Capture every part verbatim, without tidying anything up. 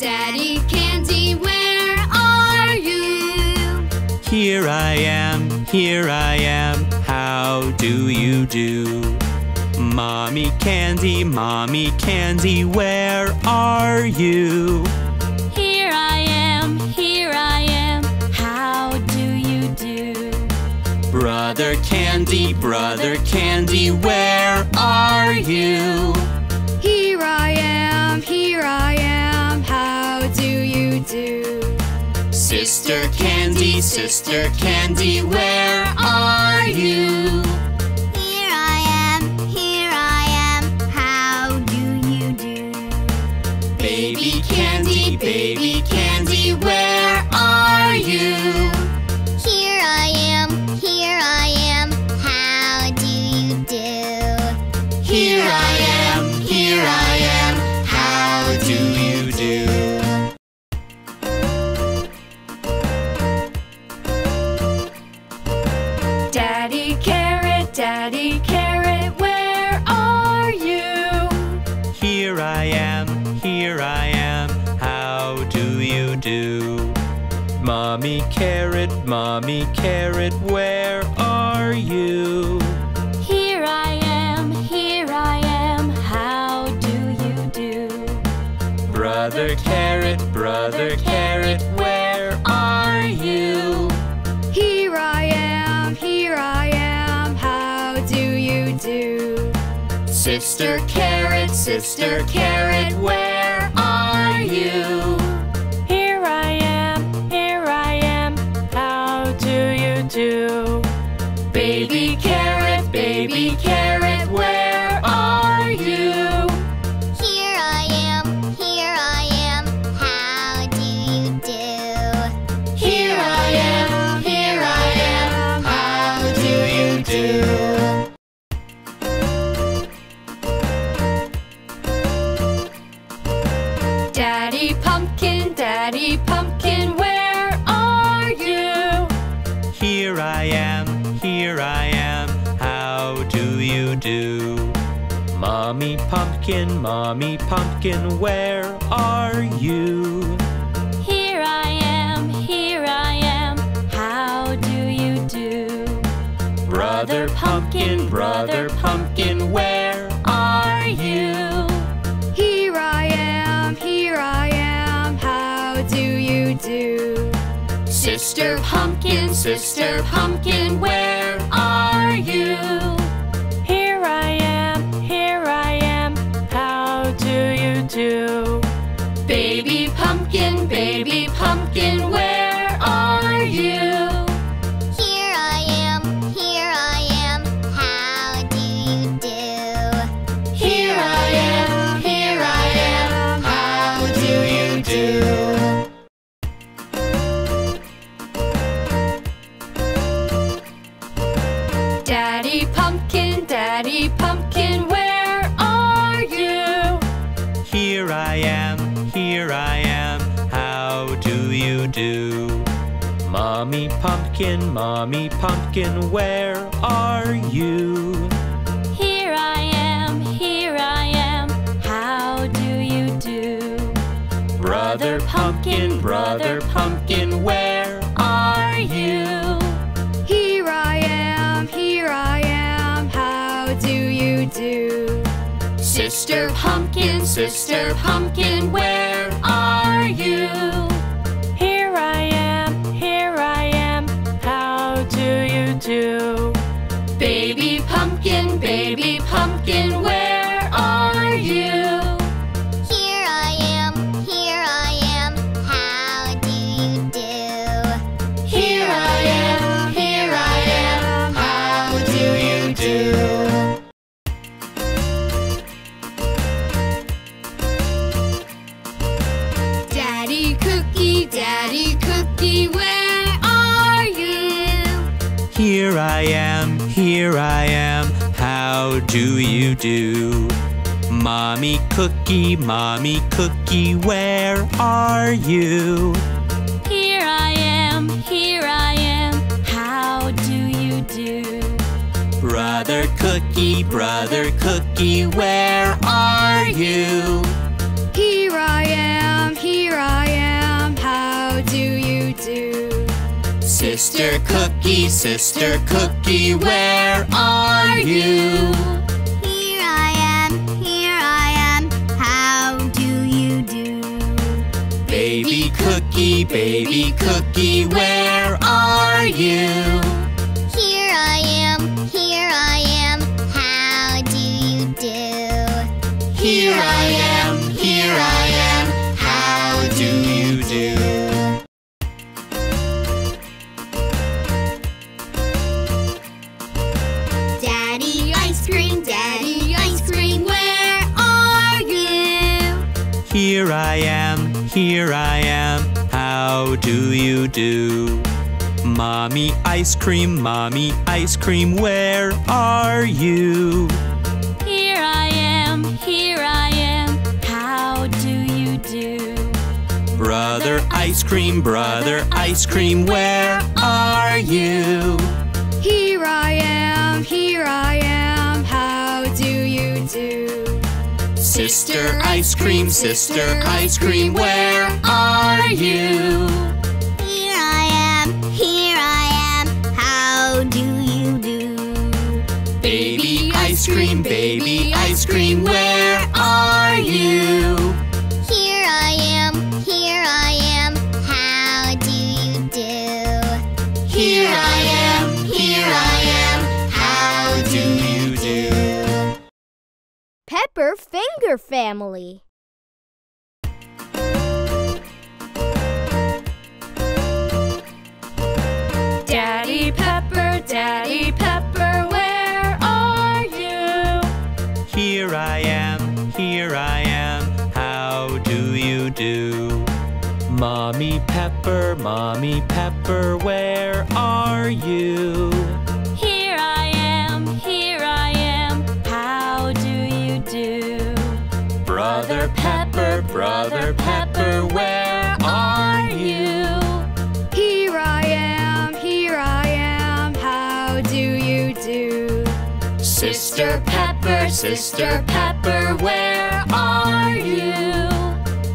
Daddy Candy, where are you? Here I am, here I am, how do you do? Mommy Candy, Mommy Candy, where are you? Here I am, here I am, how do you do? Brother Candy, Brother Candy, where are you? Here I am, here I am, how do you do? Sister Candy, Sister Candy, where are you? Here I am, here I am, how do you do? Baby Candy, Baby Candy, where are you? Here I am, here I am, how do you do? Here I am. Here I am, how do you do? Daddy Carrot, Daddy Carrot, where are you? Here I am, here I am, how do you do? Mommy Carrot, Mommy Carrot, where are you? Brother Carrot, Brother Carrot, where are you? Here I am, here I am, how do you do? Sister Carrot, Sister Carrot, where are you? Here I am, here I am, how do you do? Baby Carrot, Baby Carrot, where are you? Daddy Pumpkin, Daddy Pumpkin, where are you? Here I am, here I am, how do you do? Mommy Pumpkin, Mommy Pumpkin, where are you? Here I am, here I am, how do you do? Brother Pumpkin, Brother Pumpkin, where are you? Sister Pumpkin, Sister Pumpkin, where are you? Here I am, here I am, how do you do? Baby Pumpkin, Baby Pumpkin, where are you? Here I am, here I am, how do you do? Here I am, here I am, how do you do? Daddy Pumpkin, Daddy Pumpkin, where are you? Here I am, here I am, how do you do? Mommy Pumpkin, Mommy Pumpkin, where are you? Here I am, here I am, how do you do? Brother Pumpkin, Brother Pumpkin, where are you? Sister Pumpkin, Sister Pumpkin, where are you? Here I am, here I am, how do you do? Baby Pumpkin, Baby Pumpkin, where are you? Here I am, here I am, how do you do? Here I am, here I am, how do you do? Daddy Cookie, where are you? Here I am, here I am, how do you do? Mommy Cookie, Mommy Cookie, where are you? Here I am, here I am, how do you do? Brother Cookie, Brother Cookie, where are you? Here I am, here here I am, how do you do? Sister Cookie, Sister Cookie, where are you? Here I am, here I am, how do you do? Baby Cookie, Baby Cookie, where are you? Here I am, here I am, how do you do? Here I am, here I am, how do you do? Here I am, here I am, how do you do? Mommy ice cream, mommy ice cream, where are you? Here I am, here I am, how do you do? Brother ice cream, brother ice cream, where are you? Here I am, here I am, how do you do? Sister ice cream, sister ice cream, where are you? Here I am, here I am, how do you do? Baby ice cream, baby ice cream, where are you? Here I am, here I am, how do you do? Here I am, here I am, how do you do? Pepper Finger Family. Daddy Pepper, Daddy Pepper, where are you? Here I am, here I am, how do you do? Mommy Pepper, Mommy Pepper, where are you? Brother Pepper, Brother Pepper, where are you? Here I am, here I am, how do you do? Sister Pepper, Sister Pepper, where are you?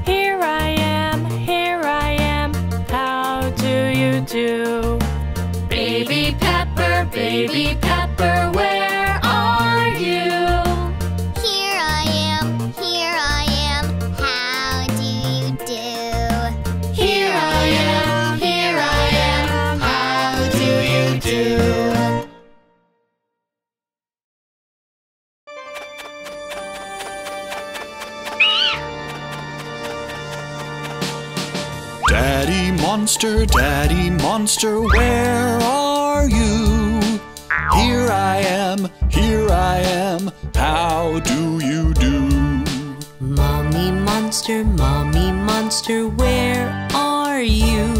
Here I am, here I am, how do you do? Baby Pepper, Baby Pepper, where are you? Daddy Monster, Daddy Monster, where are you? Here I am, here I am, how do you do? Mommy Monster, Mommy Monster, where are you?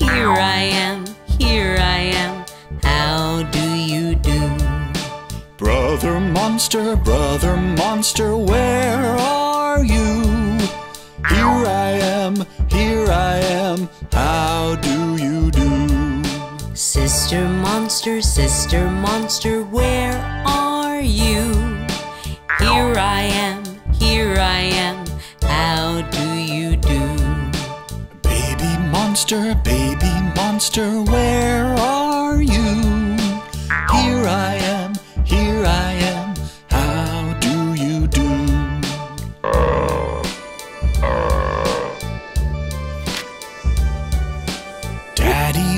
Here I am, here I am, how do you do? Brother Monster, Brother Monster, where are you? Here I am, here I am, how do you do? Sister Monster, Sister Monster, where are you? Here I am, here I am, how do you do? Baby Monster, Baby Monster, where are you? Here I am, here I am.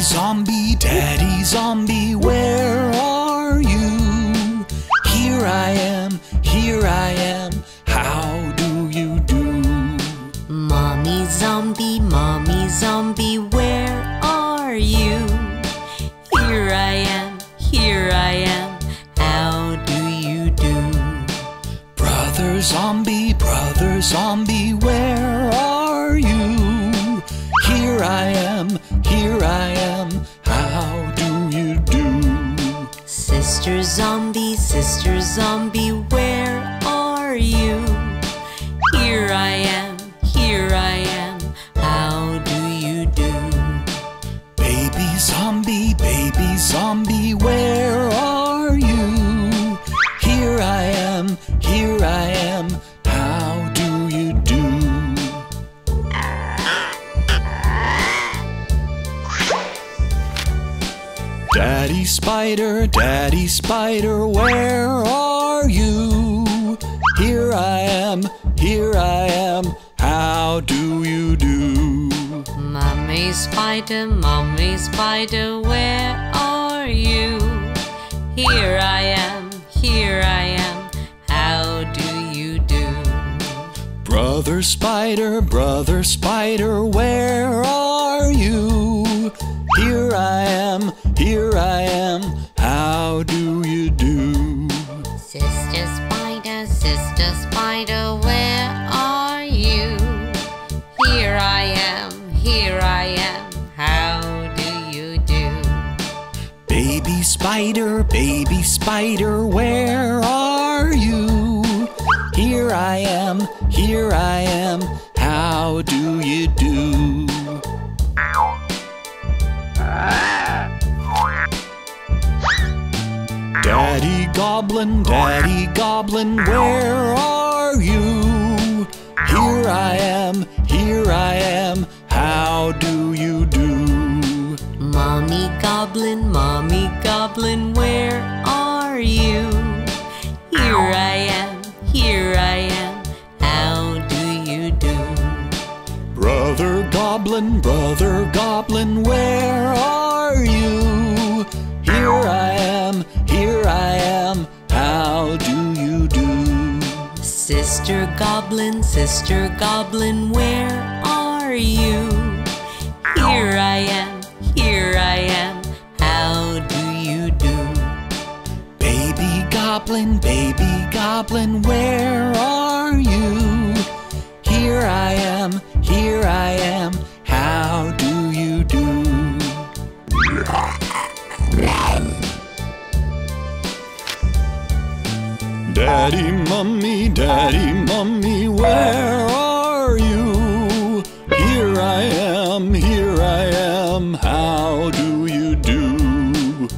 Zombie, Daddy Zombie, where are you? Here I am, here I am, how do you do? Mommy Zombie, Mommy Zombie, where are you? Here I am, here I am, how do you do? Brother Zombie, Brother Zombie, where are you? Here I am, here I am, how do you do? Sister Zombie, Sister Zombie, where are you? Here I am, here I am, how do you do? Baby Zombie, Baby Zombie, where are you? Here I am, here I am, how do you do? spider, daddy spider, where are you? Here I am, here I am, how do you do? Mummy spider, mummy spider, where are you? Here I am, here I am, how do you do? Brother spider, brother spider, where are you? Here I am, here I am, how do you do? Sister spider, sister spider, where are you? Here I am, here I am, how do you do? Baby spider, baby spider, where are you? Here I am, here I am, how do you do? Daddy goblin, daddy goblin, where are you? Here I am, here I am, how do you do? Mommy goblin, mommy goblin, where are you? Here I am, here I am, how do you do? Brother goblin, brother goblin, where are you? Here I am, here I am, how do you do? Sister goblin, sister goblin, where are you? Here I am, here I am, how do you do? Baby goblin, baby goblin, where are you? Here I am, here I am, how do you do? Daddy, mummy, daddy, mummy, where are you? Here I am, here I am, how do you do?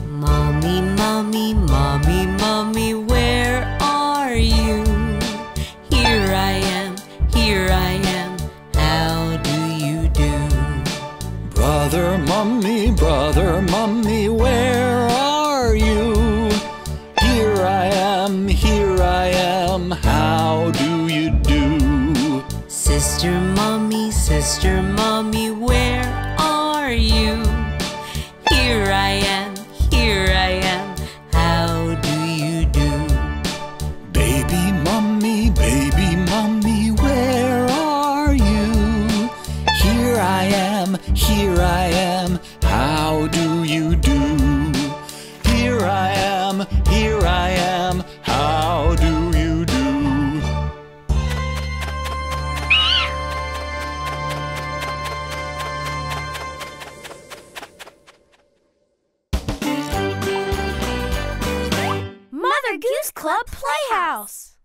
Mommy, mommy, mommy, mommy, where are you? Here I am, here I am, how do you do? Brother, mummy, brother, mummy, where are you? Here I am, here I am, how do you do? Sister mommy, sister mommy, where are you? Here I am, here I am, how do you do? Baby mommy, baby mommy, where are you? Here I am, here I am, how do you do? Here I am, here I am, how do you do? Mother Goose Club Playhouse.